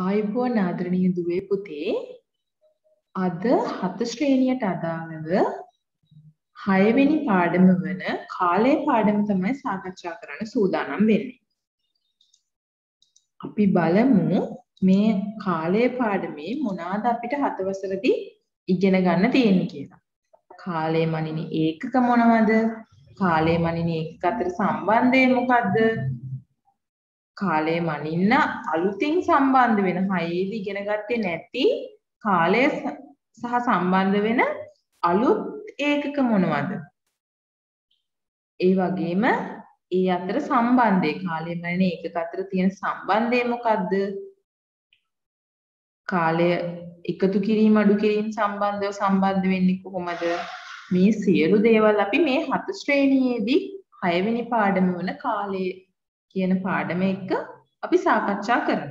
आयुबोन आदरणीय दुवे पुते අද හත ශ්‍රේණියට අදාළව 6 වෙනි පාඩම වන කාලේ පාඩම තමයි සාකච්ඡා කරන්න සූදානම් වෙන්නේ. අපි බලමු මේ කාලේ පාඩමේ මොනවාද අපිට හත වසරදී ඉගෙන ගන්න තියෙන්නේ කියලා. කාලේ මනින ඒකක මොනවද? කාලේ මනින ඒකක අතර සම්බන්ධය මොකද්ද? කාලේ මනින්න අලුතින් සම්බන්ධ වෙන 6 දී ඉගෙන ගත්තේ නැති කාලය සහ සම්බන්ධ වෙන අලුත් ඒකක මොනවද? ඒ වගේම ඒ අතර සම්බන්ධය කාලය මනින ඒකක අතර තියෙන සම්බන්ධය මොකද්ද? කාලය එකතු කිරීම අඩු කිරීම සම්බන්ධව සම්බන්ධ වෙන්නේ කොහොමද? මේ සියලු දේවල් අපි මේ හත ශ්‍රේණියේදී 6 වෙනි පාඩම වන කාලය කියන පාඩම එක අපි සාකච්ඡා කරමු.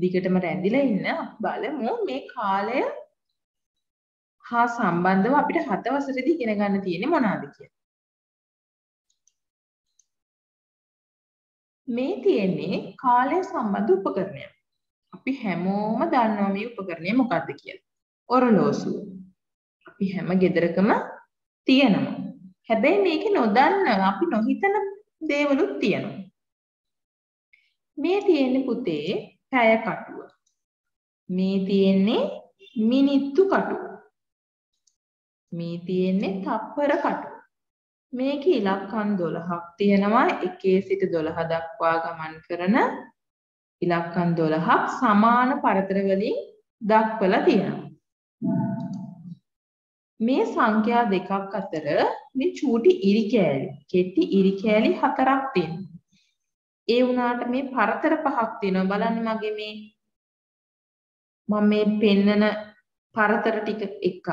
දිගටම රැඳිලා ඉන්න බලමු මේ කාලය හා සම්බන්ධව අපිට හත වසරේදී ඉගෙන ගන්න තියෙන්නේ මොනවාද කියලා. මේ තියෙන්නේ කාලය සම්බන්ධ උපකරණය. අපි හැමෝම දන්නවා මේ උපකරණය මොකක්ද කියලා. ඔරලෝසුව. අපි හැම ගෙදරකම තියෙනවා. හැබැයි මේක නොදන්න අපි නොහිතන දේවලුත් තියෙනවා. මේ තියෙන්නේ පුතේ පැය කටුව. මේ තියෙන්නේ මිනිත්තු කටුව. මේ තියෙන්නේ තප්පර කටුව. මේක ඉලක්කම් 12ක් තියෙනවා. 1 සිට 12 දක්වා ගමන් කරන ඉලක්කම් 12ක් සමාන පරතර වලින් දක්වලා තියෙනවා. මේ සංඛ්‍යා දෙකක් අතර මේ චූටි ඉරි කෑලි, කෙටි ඉරි කෑලි 4ක් තියෙනවා. ඒ වුණාට මේ පරතර පහක් තියෙනවා. බලන්න මගේ මේ මම මේ පෙන්නන පරතර ටික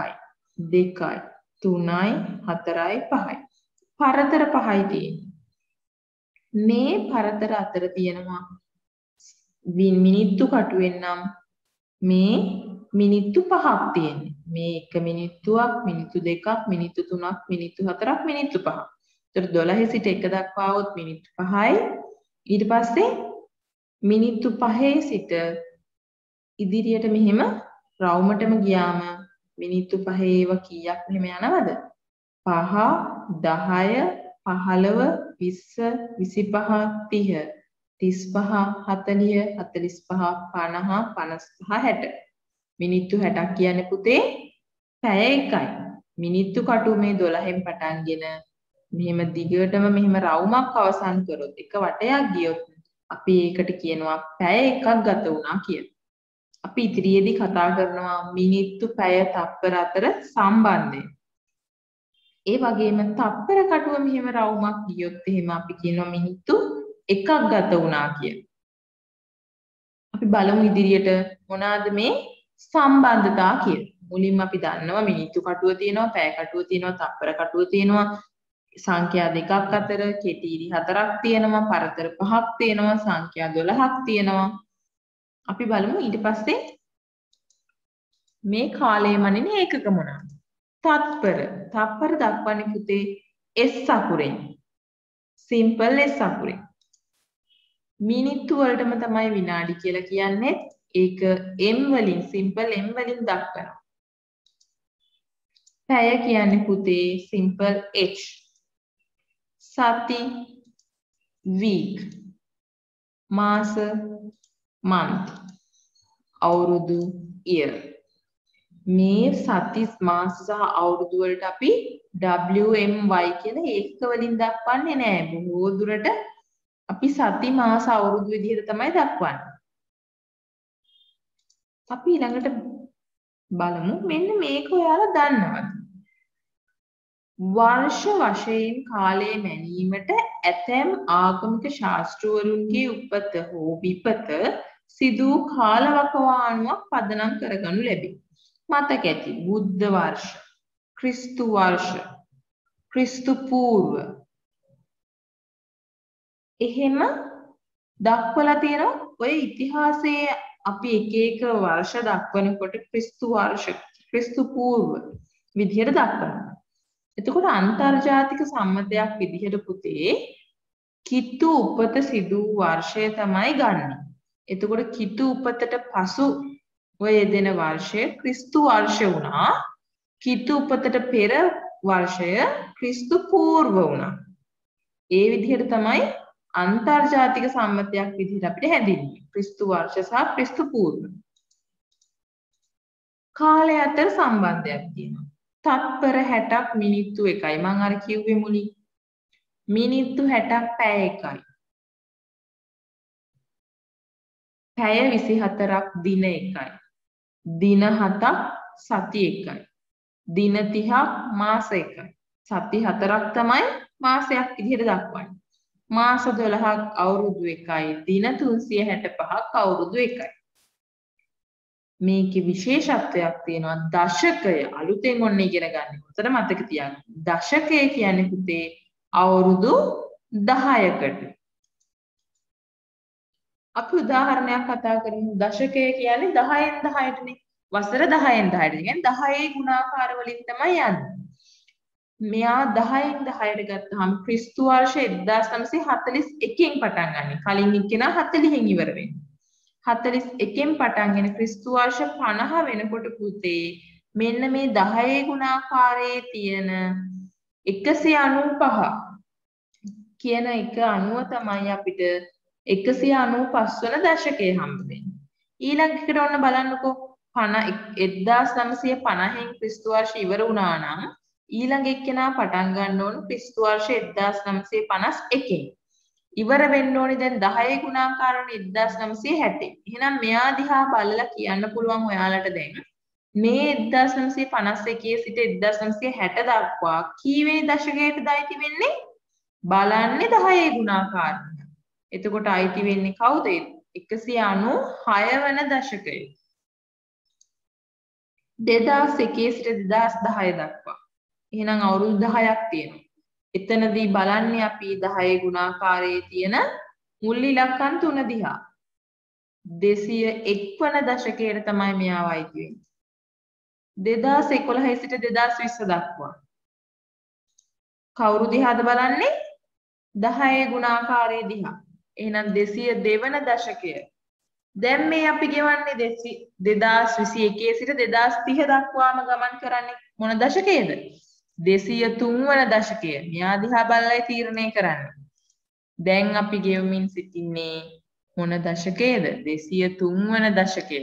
1යි 2යි 3යි 4යි 5යි පරතර පහයි තියෙන්නේ. මේ පරතර අතර තියෙනවා මිනිත්තු කටුවෙන් නම් මේ මිනිත්තු පහක් තියෙන්නේ. මේ 1 මිනිත්තුවක්, මිනිත්තු 2ක්, මිනිත්තු 3ක්, මිනිත්තු 4ක්, මිනිත්තු 5ක්. ඒතර 12 සිට 1 දක්වා આવොත් මිනිත්තු 5යි. ඊට පස්සේ මිනිත්තු 5 සිට ඉදිරියට මෙහෙම රවුමටම ගියාම මිනිත්තු 5 ඒව කීයක් මෙහෙම යනවද? 5 10 15 20 25 30 35 40 45 50 60. මිනිත්තු 60ක් කියන්නේ පුතේ පැය 1යි. මිනිත්තු කටුව මේ 12න් පටන්ගෙන මෙහෙම දිගටම මෙහෙම රවුමක් අවසන් කරොත් එක වටයක් ගියොත් අපි ඒකට කියනවා පැය එකක් ගත වුණා කියලා. අපි ඉදිරියේදී කතා කරනවා මිනිත්තු පැය තප්පර අතර සම්බන්ධය. ඒ වගේම තප්පර කටුව මෙහෙම රවුමක් ගියොත් එහෙම අපි කියනවා මිනිත්තු එකක් ගත වුණා කියලා. අපි බලමු ඉදිරියට මොනවාද මේ සම්බන්ධතා කියලා. මුලින්ම අපි දන්නවා මිනිත්තු කටුව තියෙනවා, පැය කටුව තියෙනවා, තප්පර කටුව තියෙනවා. සංඛ්‍යා දෙකක් අතර කෙටි ඉරි 4ක් තියෙනවා, පරතර 5ක් තියෙනවා, සංඛ්‍යා 12ක් තියෙනවා. අපි බලමු ඊට පස්සේ මේ කාලය මනින ඒකක මොනවාද? තත්පර. තත්පර දක්වන්නේ පුතේ S අකුරෙන්. සිම්පල් S අකුරෙන්. මිනිත්තු වලටම තමයි විනාඩි කියලා කියන්නේ. ඒක M වලින්, සිම්පල් M වලින් දක්වනවා. පැය කියන්නේ පුතේ සිම්පල් H. සති, වීක්, මාස, මන්ත්, අවුරුදු, ඉයර්. මේ සති, මාස සහ අවුරුදු වලට අපි WMY කියන ඒකක වලින් දක්වන්නේ නෑ. බොහෝ දුරට අපි සති, මාස, අවුරුදු විදිහට තමයි දක්වන්නේ. අපි ඊළඟට බලමු මෙන්න මේක ඔයාලා දන්නවද? වර්ෂ වශයෙන් කාලය මැනීමට ඇතැම් ආගමික ශාස්ත්‍රවරුන්ගේ උපත හෝ විපත සිදු කාලවකවානුවක් පදනම් කරගනු ලැබේ. මතක ඇති බුද්ධ වර්ෂ, ක්‍රිස්තු වර්ෂ, ක්‍රිස්තු පූර්ව. එහෙම දක්වලා තියෙනවා. ඔය ඉතිහාසයේ අපි එක එක වර්ෂ දක්වනකොට ක්‍රිස්තු වර්ෂ, ක්‍රිස්තු පූර්ව විදිහට දක්වනවා. එතකොට අන්තර්ජාතික සම්මතයක් විදිහට පුතේ කිතු උපත සිදු වර්ෂය තමයි ගන්න. එතකොට කිතු උපතට පසු ඔය දෙන වර්ෂය ක්‍රිස්තු වර්ෂය වුණා. කිතු උපතට පෙර වර්ෂය ක්‍රිස්තු పూర్ව වුණා. ඒ විදිහට තමයි අන්තර්ජාතික සම්මතයක් විදිහට අපිට හැඳින්වෙන්නේ. ක්‍රිස්තු වර්ෂ සහ ක්‍රිස්තු పూర్ව. කාලය අතර සම්බන්ධයක් තියෙනවා. තත්පර 60ක් මිනිත්තු 1යි. මම අර කිව්වේ මුලින්. මිනිත්තු 60ක් පැය 1යි. පැය 24ක් දින 1යි. දින 7ක් සති 1යි. දින 30ක් මාස 1යි. සති 4ක් තමයි මාසයක් විදිහට දක්වන්නේ. මාස 12ක් අවුරුදු 1යි. දින 365ක් අවුරුදු 1යි. මේකේ විශේෂත්වයක් තියෙනවා දශකය අලුතෙන් ඔන්න ඉගෙන ගන්න. උතර මතක තියාගන්න. දශකය කියන්නේ පුතේ අවුරුදු 10කට. අපි උදාහරණයක් කතා කරමු. දශකය කියන්නේ 10න් 10ටනේ. වසර 10න් 10ට. කියන්නේ 10 ගුණාකාර වලින් තමයි යන්නේ. මෙයා 10න් 10ට ගත්තාම ක්‍රිස්තු වර්ෂය 1941න් පටන් ගන්න. කලින් එක්කෙනා 40න් ඉවර වෙනවා. 41න් පටන්ගෙන ක්‍රිස්තු වර්ෂ 50 වෙනකොට පුතේ මෙන්න මේ 10 ගුණාකාරයේ තියෙන 195 කියන එක අනුව තමයි අපිට 195 වන දශකයේ හම්බ වෙන්නේ. ඊළඟ එකට ඔන්න බලන්නකෝ 1950න් ක්‍රිස්තු වර්ෂය ඉවර වුණා නම් ඊළඟ එක්කෙනා පටන් ගන්න ඕන ක්‍රිස්තු වර්ෂය 1951. ඉවර වෙන්න ඕනේ දැන් 10 ගුණාකාරනේ 1960. එහෙනම් මෙයා දිහා බලලා කියන්න පුළුවන් ඔයාලට දැන් මේ 1951 සිට 1960 දක්වා කීවෙනි දශකයටද අයිති වෙන්නේ? බලන්නේ 10 ගුණාකාරනේ. එතකොට අයිති වෙන්නේ කවුද? 196 වන දශකය. 2001 සිට 2010 දක්වා. එහෙනම් අවුරුදු 10ක් තියෙනවා. එතනදී බලන්නේ අපි 10 ගුණාකාරයේ තියෙන මුල් ඉලක්කම් 3 දිහා. 201 වන දශකයට තමයි මෙයාව අයිති වෙන්නේ. 2011 සිට 2020 දක්වා. කවුරු දිහාද බලන්නේ? 10 ගුණාකාරයේ දිහා. එහෙනම් 202 වන දශකය. දැන් මේ අපි ගෙවන්නේ 2021 සිට 2030 දක්වාම ගමන් කරන්නේ මොන දශකයේද? 203 වන දශකය. මෙයා දිහා බලලා තීරණය කරන්න. දැන් අපි ගෙවමින් සිටින්නේ මොන දශකයේද? 203 වන දශකය.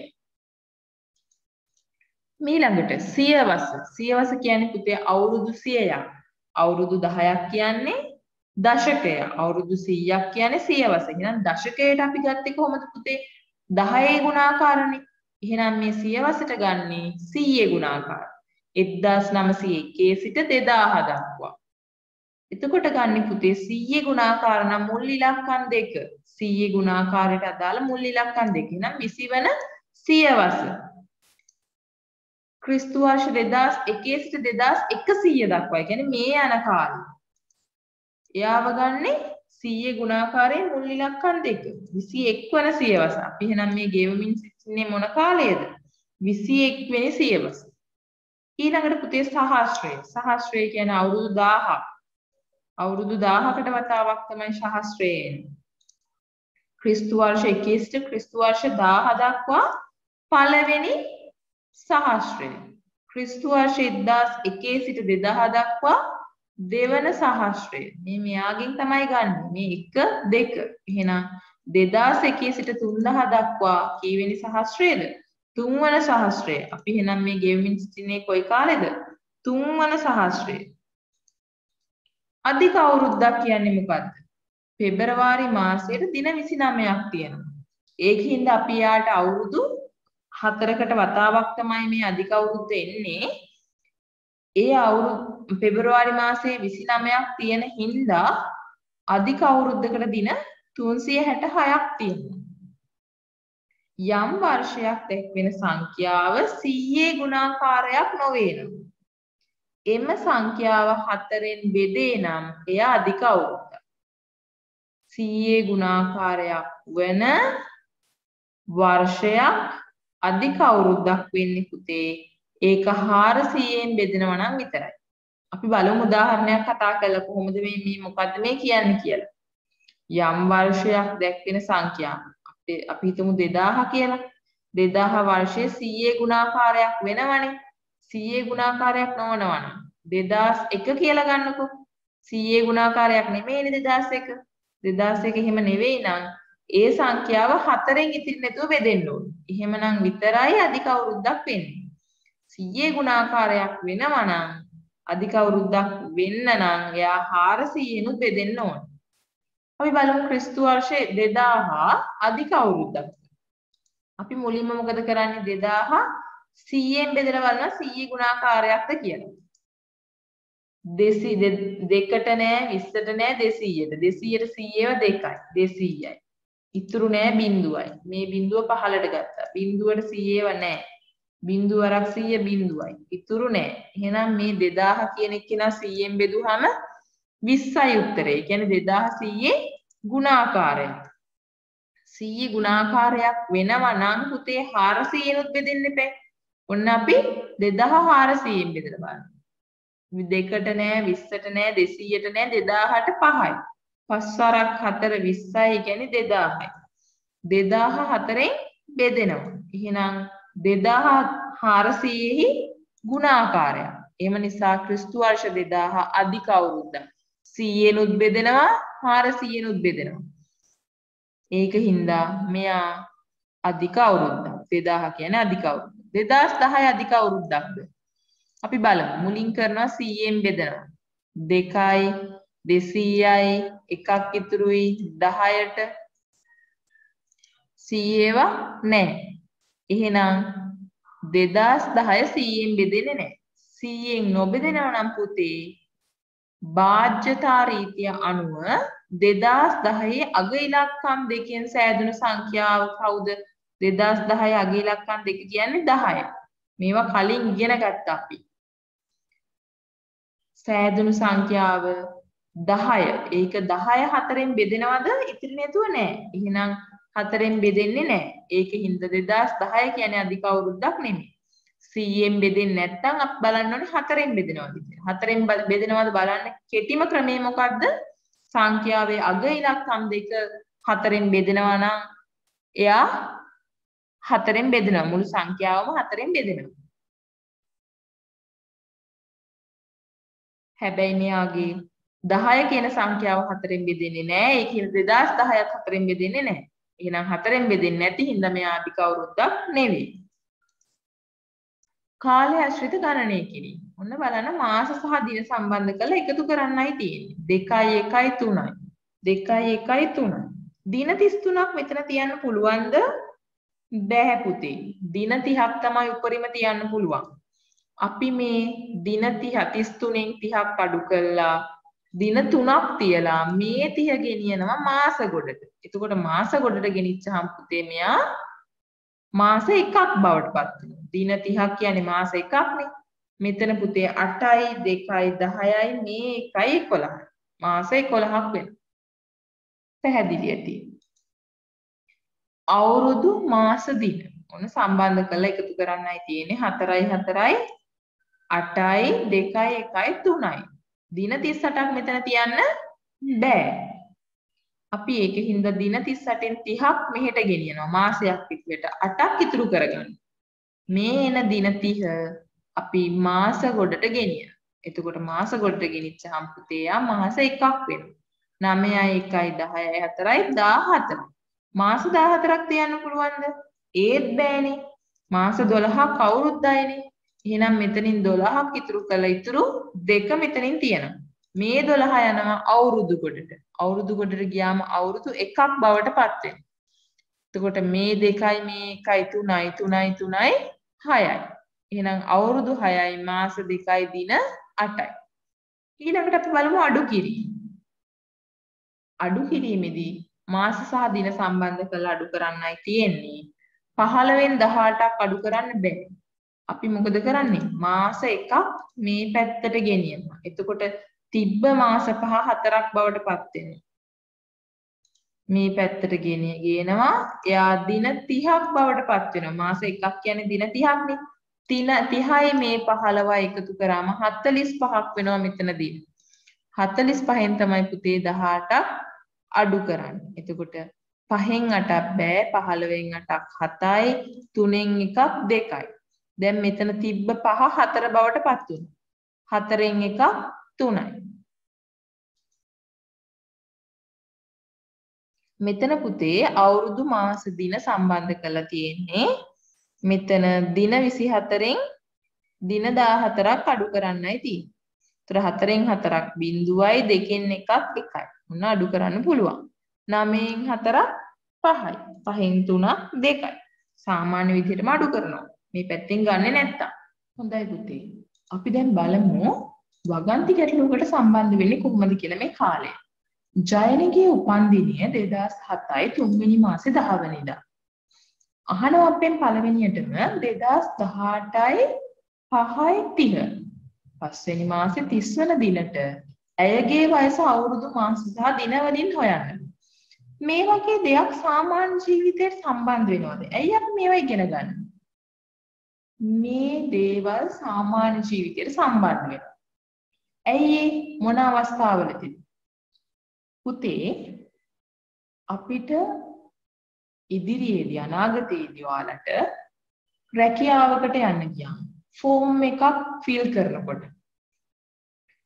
ඊළඟට සියවස. සියවස කියන්නේ පුතේ අවුරුදු 100ක්. අවුරුදු 10ක් කියන්නේ දශකය. අවුරුදු 100ක් කියන්නේ සියවස. එහෙනම් දශකයට අපි ගත්තේ කොහොමද පුතේ? 10 ගුණාකාරනේ. එහෙනම් මේ සියවසට ගන්නෙ 100 ගුණාකාර. 1901 සිට 2000 දක්වා. එතකොට ගන්න පුතේ 100 ගුණාකාර නම් මුල් ඉලක්කම් 2. 100 ගුණාකාරයට අදාළ මුල් ඉලක්කම් 2. එහෙනම් 20 වන සියවස. ක්‍රිස්තු වර්ෂ 2001 සිට 2100 දක්වා. ඒ කියන්නේ මේ යන කාලය. එයාව ගන්නේ 100 ගුණාකාරයේ මුල් ඉලක්කම් 2. 21 වන සියවස. අපි එහෙනම් මේ ගෙවමින් සිටින්නේ මොන කාලයේද? 21 වෙනි සියවස. ඊළඟට පුතේ සහස්‍රය. සහස්‍රය කියන්නේ අවුරුදු 1000ක්. අවුරුදු 1000කට වතාවක් තමයි සහස්‍රය එන්නේ. ක්‍රිස්තු වර්ෂ 21 සිට ක්‍රිස්තු වර්ෂ 1000 දක්වා පළවෙනි සහස්‍රය. ක්‍රිස්තු වර්ෂ 1001 සිට 2000 දක්වා දෙවන සහස්‍රය. මේ මෙයාගෙන් තමයි ගන්න. මේ 1 2. එහෙනම් 2001 සිට 3000 දක්වා කීවෙනි සහස්‍රයද? තුන්වන සහස්‍රය. අපි එහෙනම් මේ ගෙවමින් සිටින්නේ කොයි කාලෙද? තුන්වන සහස්‍රය. අධික අවුරුද්දක් කියන්නේ මොකද්ද? පෙබරවාරි මාසයේ දින 29ක් තියෙනවා. ඒකින්ද අපි යාට අවුරුදු 4කට වතාවක් තමයි මේ අධික අවුරුද්ද එන්නේ. ඒ අවුරුදු පෙබරවාරි මාසයේ 29ක් තියෙන හින්දා අධික අවුරුද්දකට දින 366ක් තියෙනවා. යම් වර්ෂයක් දක්වන සංඛ්‍යාව 100 ගුණාකාරයක් නොවේ නම් එම සංඛ්‍යාව 4ෙන් බෙදේ නම් එය අධික අවුරුද්ද. 100 ගුණාකාරයක් වන වර්ෂයක් අධික අවුරුද්දක් වෙන්නේ පුතේ ඒක 400න් බෙදෙනවා නම් විතරයි. අපි බලමු උදාහරණයක් කතා කරලා කොහොමද මේ මොකද්ද මේ කියන්නේ කියලා. යම් වර්ෂයක් දැක්වෙන සංඛ්‍යාව. අපි හිතමු 2000 කියලා 2000 වර්ෂයේ 100 ගුණාකාරයක් වෙනවනේ 100 ගුණාකාරයක් නොවනවනම් 2001 කියලා ගන්නකො 100 ගුණාකාරයක් නෙමෙයිනේ 2001 2001 එහෙම නෙවෙයි නම් ඒ සංඛ්‍යාව 4න් ඉතිරි නැතුව බෙදෙන්න ඕනේ එහෙමනම් විතරයි අධික අවුරුද්දක් වෙන්නේ 100 ගුණාකාරයක් වෙනවනම් අධික අවුරුද්දක් වෙන්න නම් එයා 400 නුත් බෙදෙන්න ඕනේ අපි බලමු ක්‍රිස්තු වර්ෂයේ 2000 අධික අවුරුද්දක්. අපි මුලින්ම මොකද කරන්නේ 2000 100ෙන් බෙදලා බලනවා 100 ගුණාකාරයක්ද කියලා. 200 දෙකට නෑ 20ට නෑ 200ට. 200ට 100ව 2යි 200යි. ඉතුරු නෑ බිඳුවයි. මේ බිඳුව පහළට ගත්තා. බිඳුවට 100ව නෑ. බිඳුව වරක් 100 බිඳුවයි. ඉතුරු නෑ. එහෙනම් මේ 2000 කියන එක 100ෙන් බෙදුවාම 20යි උත්තරේ. කියන්නේ 2100 ගුණාකාරය. 100 ගුණාකාරයක් වෙනවා නම් පුතේ 400 නුත් බෙදෙන්න එපා. ඔන්න අපි 2400න් බෙදලා බලමු. 2කට නෑ 20ට නෑ 200ට නෑ 2000ට 5යි. 5 වරක් 4 20යි කියන්නේ 2000යි. 2004න් බෙදෙනවා. එහෙනම් 2400හි ගුණාකාරය. එහෙම නිසා ක්‍රිස්තු වර්ෂ 2000 අධික අවුරුද්දක්. 100 නුත් බෙදෙනවා 400 නුත් බෙදෙනවා ඒක හින්දා මෙයා අධික අවුරුද්දක් 2000 කියන්නේ අධික අවුරුද්ද 2010 අධික අවුරුද්දක්ද අපි බලමු මුලින් කරනවා 100ෙන් බෙදනවා 2යි 200යි 1ක් ඉතුරුයි 10ට 100ව නැහැ එහෙනම් 2010 100ෙන් බෙදෙන්නේ නැහැ 100ෙන් නොබෙදෙනවා නම් පුතේ बाध्यता रीतिया अणुव 2010 අග ඉලක්කම් දෙකෙන් සෑදුණු සංඛ්‍යාව කවුද 2010 අග ඉලක්කම් දෙක කියන්නේ 10 මේවා කලින් ඉගෙන ගත්තා අපි සෑදුණු සංඛ්‍යාව 10 ඒක 10 4න් බෙදෙනවද ඉතිරි නැතුව නෑ එහෙනම් 4න් බෙදෙන්නේ නෑ ඒකින්ද 2010 කියන්නේ අධික අවුරුද්දක් නෙමෙයි 100ෙන් බෙදෙන්නේ නැත්නම් අපි බලන්න ඕනේ 4ෙන් බෙදෙනවද කියලා. 4ෙන් බෙදෙනවද බලන්න කෙටිම ක්‍රමය මොකද්ද? සංඛ්‍යාවේ අග ඉලක්කම් දෙක 4ෙන් බෙදෙනවා නම් එයා 4ෙන් බෙදෙනවා. මුළු සංඛ්‍යාවම 4ෙන් බෙදෙනවා. හැබැයි මෙයාගේ 10 කියන සංඛ්‍යාව 4ෙන් බෙදෙන්නේ නැහැ. ඒ කියන්නේ 2010ත් 4ෙන් බෙදෙන්නේ නැහැ. එහෙනම් 4ෙන් බෙදෙන්නේ නැති හින්දා මෙයා අධික අවුරුද්දක් නෙවෙයි. කාලය ආශ්‍රිත ගණනය කිරීම. ඔන්න බලන්න මාස සහ දින සම්බන්ධ කරලා එකතු කරන්නයි තියෙන්නේ. 2 1 3යි. 2 1 3. දින 33ක් මෙතන තියන්න පුළුවන්ද? බෑ පුතේ. දින 30ක් තමයි උඩරිම තියන්න පුළුවන්. අපි මේ දින 30 33න් 30ක් අඩු කළා. දින 3ක් තියලා මේ 30 ගෙනියනවා මාස ගොඩට. එතකොට මාස ගොඩට ගෙනිච්චාම පුතේ මෙයා මාස 1ක් බවට පත් වෙනවා. दिन 30 කියන්නේ මාස 1ක් නේ. මෙතන පුතේ 8යි 2යි 10යි මේ 1යි 11යි. මාස 11ක් වෙනවා. පැහැදිලි ඇති. අවුරුදු මාස දින. ඔන්න සම්බන්ධ කරලා එකතු කරන්නයි තියෙන්නේ 4යි 4යි 8යි 2යි 1යි 3යි. දින 38ක් මෙතන තියන්න බෑ. අපි ඒකින්ද දින 38න් 30ක් මෙහෙට ගෙනියනවා මාසයක් විදිහට 8ක් ඉතුරු කරගන්න. මේ එන දින 30 අපි මාස ගොඩට ගෙනියන. එතකොට මාස ගොඩට ගෙනිච්චාම පුතේ ආ මාස 1ක් වෙනවා. 9යි 1යි 10යි 4යි 14. මාස 14ක් තියන්න පුළුවන්ද? ඒත් බෑනේ. මාස 12 කවුරුද්දයිනේ. එහෙනම් මෙතනින් 12ක් ඉතුරු කළා ඉතුරු 2 මෙතනින් තියෙනවා. මේ 12 යනවා අවුරුදු කොටට. අවුරුදු කොටට ගියාම අවුරුදු 1ක් බවට පත් වෙනවා. එතකොට මේ 2යි මේ 1යි 3යි 3යි 3යි 6යි. එහෙනම් අවුරුදු 6යි මාස 2යි දින 8යි. ඊළඟට අපි බලමු අඩු කිරීම. අඩු කිරීමේදී මාස සහ දින සම්බන්ධ කරලා අඩු කරන්නයි තියෙන්නේ. 15න් 18ක් අඩු කරන්න බැහැ. අපි මොකද කරන්නේ? මාස 1ක් මේ පැත්තට ගෙනියනවා. එතකොට තිබ්බ මාස පහ හතරක් බවට පත් වෙනවා. මේ පැත්තට ගේනවා. එයා දින 30ක් බවට පත් වෙනවා. මාස 1ක් කියන්නේ දින 30ක් නේ. දින 30යි මේ 15යි එකතු කරාම 45ක් වෙනවා මෙතනදී. 45න් තමයි පුතේ 18ක් අඩු කරන්නේ. එතකොට පහෙන් 8ක් බෑ 15න් 8ක් 7යි 3න් 1ක් 2යි දැන් මෙතන තිබ්බ පහ 4 බවටපත් වෙනවා 4න් 1ක් 3යි මෙතන පුතේ අවුරුදු මාස දින සම්බන්ධ කරලා තියෙන්නේ මෙතන දින 24න් දින 14ක් අඩු කරන්නයි තියෙන්නේ. ඒතර 4න් 4ක් 0යි 2න් 1ක් 1යි. මොන අඩු කරන්න පුළුවන්. 9න් 4ක් 5යි. 5න් 3ක් 2යි. සාමාන්‍ය විදිහටම අඩු කරනවා. මේ පැත්තෙන් ගන්නෙ නැත්තම්. හොඳයි පුතේ. අපි දැන් බලමු වගන්ති ගැටලුවකට සම්බන්ධ වෙන්නේ කොහොමද කියලා මේ කාලේ. ජයනගේ උපන්දිනය 2007යි 3 වෙනි මාසේ 10 වෙනිදා. අහනවා අපෙන් පළවෙනියටම 2018යි 5යි 30 පස්වෙනි මාසේ 30 වෙනි දිනට ඇයගේ වයස අවුරුදු මාස සහ දිනවලින් හොයන්න. මේ වගේ දෙයක් සාමාන්‍ය ජීවිතයට සම්බන්ධ වෙනවද? ඇයි අපි මේවා ඉගෙන ගන්න? මේ දේවල් සාමාන්‍ය ජීවිතයට සම්බන්ධ වෙනවා. ඇයි මොන අවස්ථාවලදී? පුතේ අපිට ඉදිරියේදී අනාගතයේදී ඔයාලට රැකියාවකට යන්න ගියාම ෆෝම් එකක් ෆිල් කරනකොට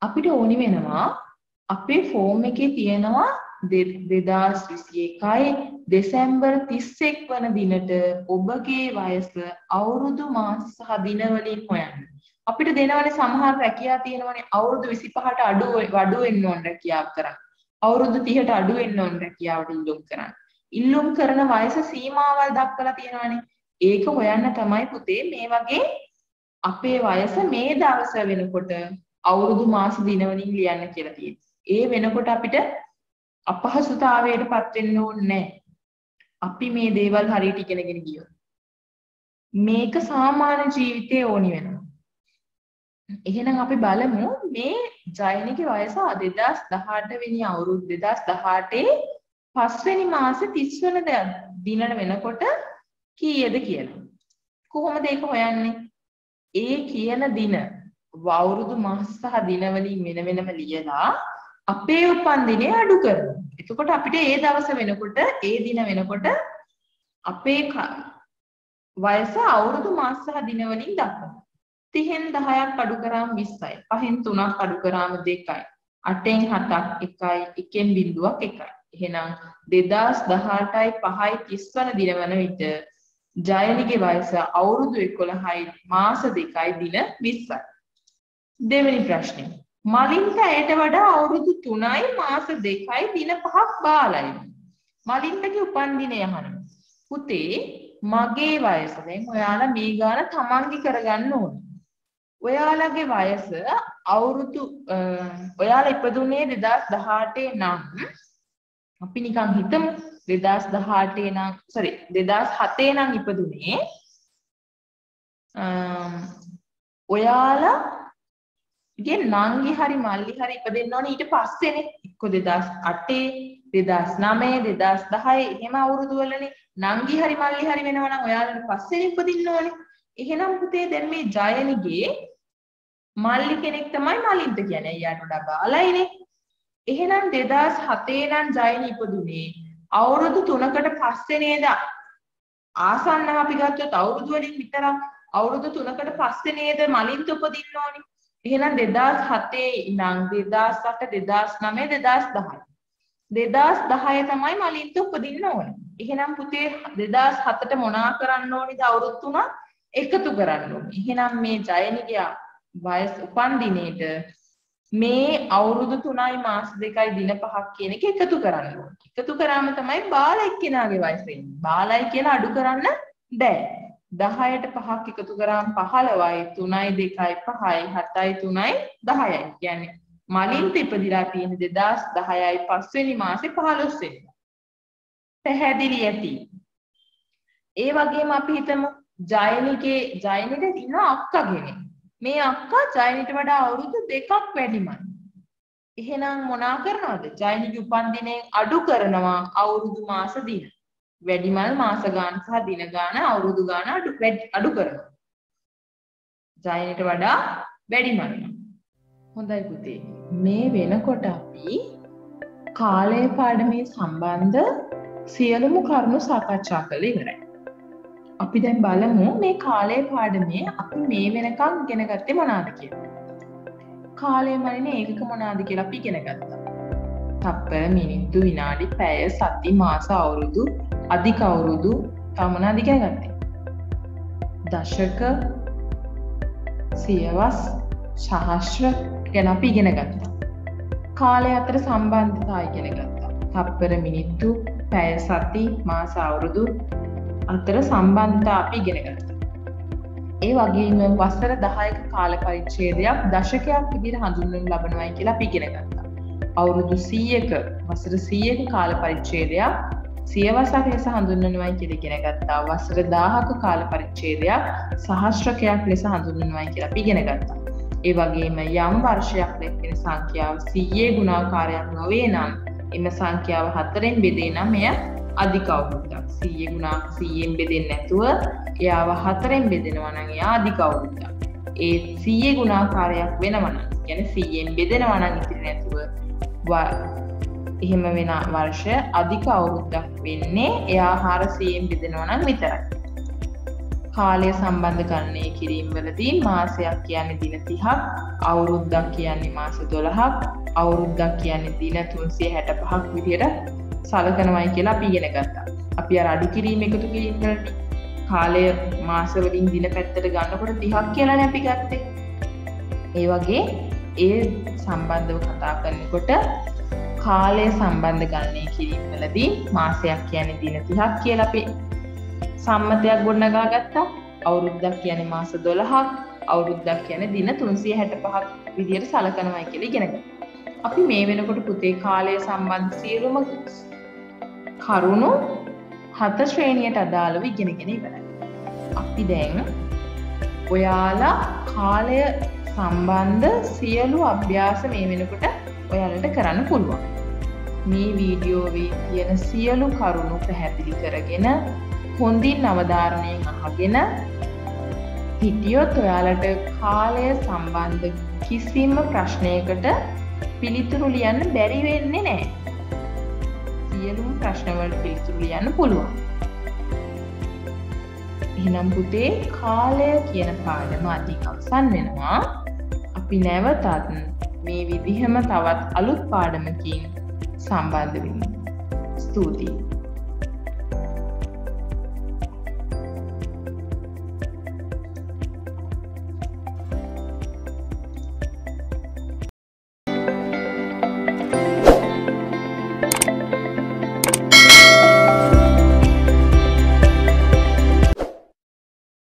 අපිට ඕනි වෙනවා අපේ ෆෝම් එකේ තියෙනවා 2021 දෙසැම්බර් 31 වන දිනට ඔබගේ වයස අවුරුදු මාස සහ දින වලින් හොයන්න. අපිට දෙනවනේ සමහර රැකියා තියෙනවනේ අවුරුදු 25ට අඩු වෙන්න ඕන රැකියාවක් කරන්න. අවුරුදු 30ට අඩු වෙන්න ඕන රැකියාවට ඉල්ලුම් කරන්න. ඉල්ලුම් කරන වයස සීමාවල් දක්වලා තියෙනවනේ. ඒක හොයන්න තමයි පුතේ මේ වගේ අපේ වයස මේ දවස වෙනකොට අවුරුදු මාස දින වලින් ලියන්න කියලා තියෙනවා. ඒ වෙනකොට අපිට අපහසුතාවයටපත් වෙන්න ඕනේ නැහැ. අපි මේ දේවල් හරියට ඉගෙනගෙන ගියොත්. මේක සාමාන්‍ය ජීවිතේ ඕනි වෙනවා. එහෙනම් අපි බලමු මේ ජයනිගේ වයස 2018 වෙනි අවුරුදු 2018 5 වෙනි මාසේ 30 වෙනිදා දිනන වෙනකොට කීයද කියලා. කොහොමද ඒක හොයන්නේ? ඒ කියන දින වවුරුදු මාස සහ දින වලින් වෙන වෙනම ලියලා අපේ උපන්දිනේ අඩු කරනවා. එතකොට අපිට ඒ දවස වෙනකොට ඒ දින වෙනකොට අපේ වයස අවුරුදු මාස සහ දින වලින් දක්වනවා. 30න් 10ක් අඩු කරාම 20යි. 5න් 3ක් අඩු කරාම 2යි. 8න් 7ක් 1යි. 1න් 0ක් 1යි. එහෙනම් 2018යි 5යි 30 වන දින වන විට ජයනිගේ වයස අවුරුදු 11යි මාස 2යි දින 20යි. දෙවෙනි ප්‍රශ්නේ. මලින්ට ඇයට වඩා අවුරුදු 3යි මාස 2යි දින 5ක් බාලයි. මලින්ටගේ උපන්දිනය අහනවා. පුතේ මගේ වයස දැන් ඔයාලා මේ ගාන තමන්ගේ කරගන්න ඕනේ. ඔයාලගේ වයස අවුරුදු ඔයාලා ඉපදුනේ 2018 නම් අපි නිකන් හිතමු 2018 නම් sorry 2007 නම් ඉපදුනේ ඔයාලා ගේ නංගි හරි මල්ලි හරි ඉපදෙන්න ඕනේ ඊට පස්සේනේ එක්ක 2008 2009 2010 එහෙම අවුරුදු වලනේ නංගි හරි මල්ලි හරි වෙනවා නම් ඔයාලට පස්සේ ඉපදින්න ඕනේ එහෙනම් පුතේ දැන් මේ ජයනිගේ මල්ලි කෙනෙක් තමයි මලින්ට කියන්නේ එයාට වඩා බාලයිනේ එහෙනම් 2007 නම් ජයනි ඉපදුනේ අවුරුදු 3කට පස්සේ නේද ආසන්න අපි ගත්තොත් අවුරුදු වලින් විතරක් අවුරුදු 3කට පස්සේ නේද මලින්ට උපදින්න ඕනේ එහෙනම් 2007 ඉඳන් 2008 2009 2010 2010 තමයි මලින්ට උපදින්න ඕනේ එහෙනම් පුතේ 2007ට මොනා කරන්න ඕනිද අවුරුදු 3 එකතු කරන්න ඕනේ එහෙනම් මේ ජයනිගේ වයස උපන්දිනේට මේ අවුරුදු 3යි මාස 2යි දින 5ක් කියන එක එකතු කරන්න ඕනේ. එකතු කරාම තමයි බාලයි කෙනාගේ වයස එන්නේ. බාලයි කියලා අඩු කරන්න බෑ. 10ට 5ක් එකතු කරාම 15යි 3යි 2යි 5යි 7යි 3යි 10යි. කියන්නේ මලින්ට ඉපදිලා තියෙන 2010යි 5 වෙනි මාසේ 15 වෙනිදා. පැහැදිලි ඇති. ඒ වගේම අපි හිතමු ජයනිට ඉන්න අක්කා කෙනෙක්. මේ අක්කා ජයනිට වඩා අවුරුදු 2ක් වැඩිමයි. එහෙනම් මොනා කරනවද? ජයනිගේ උපන්දිනයෙන් අඩු කරනවා අවුරුදු මාස දින. වැඩිමල් මාස ගාන සහ දින ගාන අවුරුදු ගාන අඩු කරනවා. ජයනිට වඩා වැඩිමයි. හොඳයි පුතේ. මේ වෙනකොට අපි කාලය පාඩමේ සම්බන්ධ සියලුම කරුණු සාකච්ඡා කළේ ඉවරයි. අපි දැන් බලමු මේ කාලයේ පාඩමේ අපි මේ වෙනකන් ඉගෙන ගත්තේ මොනවාද කියලා. කාලය මරින ඒකක මොනවාද කියලා අපි ඉගෙන ගත්තා. තප්පර, මිනිත්තු, විනාඩි, පැය, සති, මාස, අවුරුදු, අධික අවුරුදු තව මොනවාද ඉගෙන ගත්තේ? දශක, සියවස්, සහස්‍ර ගැන අපි ඉගෙන ගත්තා. කාලය අතර සම්බන්ධතා ඉගෙන ගත්තා. තප්පර මිනිත්තු පැය සති මාස අවුරුදු අතර සම්බන්ධතා අපි ඉගෙන ගත්තා. ඒ වගේම වසර 10ක කාල පරිච්ඡේදයක් දශකයක් විදිහට හඳුන්වනු ලබනවායි කියලා අපි ඉගෙන ගත්තා. අවුරුදු 100ක වසර 100ක කාල පරිච්ඡේදයක් සියවසක් ලෙස හඳුන්වනවායි කියලා ඉගෙන ගත්තා. වසර 1000ක කාල පරිච්ඡේදයක් සහස්‍රකයක් ලෙස හඳුන්වනවායි කියලා අපි ඉගෙන ගත්තා. ඒ වගේම යම් වර්ෂයක් දක්වන සංඛ්‍යාව 100 ගුණාකාරයක් නොවේ නම් එම සංඛ්‍යාව 4ෙන් බෙදේ නම් එය අධික අවුරුද්දක්. 100 ගුණාක 100ෙන් බෙදෙන්නේ නැතුව එයාව 4ෙන් බෙදෙනවා නම් එයා අධික අවුරුද්දක්. ඒ 100 ගුණාකාරයක් වෙනවා නම් කියන්නේ 100ෙන් බෙදෙනවා නම් ඉතිරි නැතුව එහෙම වෙන වර්ෂය අධික අවුරුද්දක් වෙන්නේ එයා 400ෙන් බෙදෙනවා නම් විතරයි. කාලය සම්බන්ධකරණය කිරීම වලදී මාසයක් කියන්නේ දින 30ක්, අවුරුද්දක් කියන්නේ මාස 12ක්, අවුරුද්දක් කියන්නේ දින 365ක් විදිහට සලකනවායි කියලා අපි ඉගෙන ගත්තා. අපි අර අඩු කිරීම එකතු කිරීම වලදී කාලය මාස වලින් දින පැත්තට ගන්නකොට 30ක් කියලානේ අපි ගත්තේ. ඒ වගේ ඒ සම්බන්ධව කතා කරනකොට කාලය සම්බන්ධකරණය කිරීම වලදී මාසයක් කියන්නේ දින 30ක් කියලා අපි සම්මතයක් ගොඩනගා ගත්තා. අවුරුද්දක් කියන්නේ මාස 12ක්, අවුරුද්දක් කියන්නේ දින 365ක් විදිහට සලකනවායි කියලා ඉගෙන ගත්තා. අපි මේ වෙනකොට පුතේ කාලය සම්බන්ධ සියලුම කරුණු 7 ශ්‍රේණියට අදාළව ඉගෙනගෙන ඉවරයි. අපි දැන් ඔයාලා කාලය සම්බන්ධ සියලු අභ්‍යාස මේ වෙනකොට ඔයාලට කරන්න පුළුවන්. මේ වීඩියෝවේ තියෙන සියලු කරුණු පැහැදිලි කරගෙන හොඳින් අවධාරණයෙන් අහගෙන හිටියොත් ඔයාලට කාලය සම්බන්ධ කිසිම ප්‍රශ්නයකට පිළිතුරු ලියන්න බැරි වෙන්නේ නැහැ. සියලුම ප්‍රශ්නවලට පිළිතුරු ලියන්න පුළුවන්. එහෙනම් පුතේ කාලය කියන පාඩම අදකින් අවසන් වෙනවා. අපි නැවතත් මේ විදිහම තවත් අලුත් පාඩමකින් සම්බන්ධ වෙමු. ස්තුතියි.